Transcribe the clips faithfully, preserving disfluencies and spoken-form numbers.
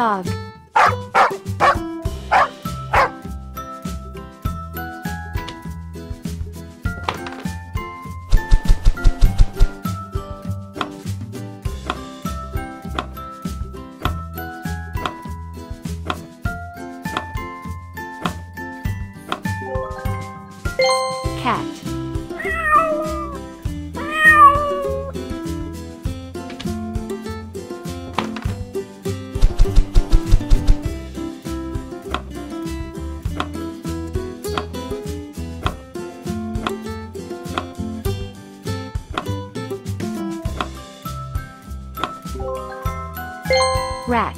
dog. Cat. Rat.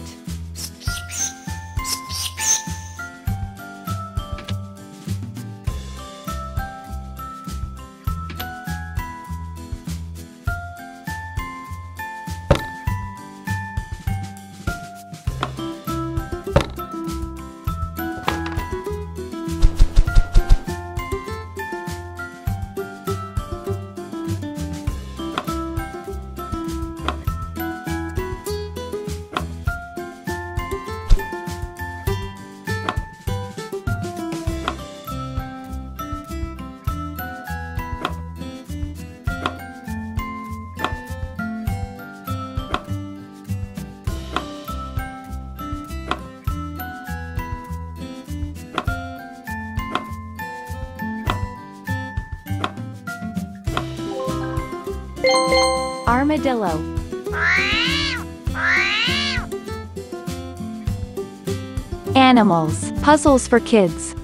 Armadillo. Animals, puzzles for kids.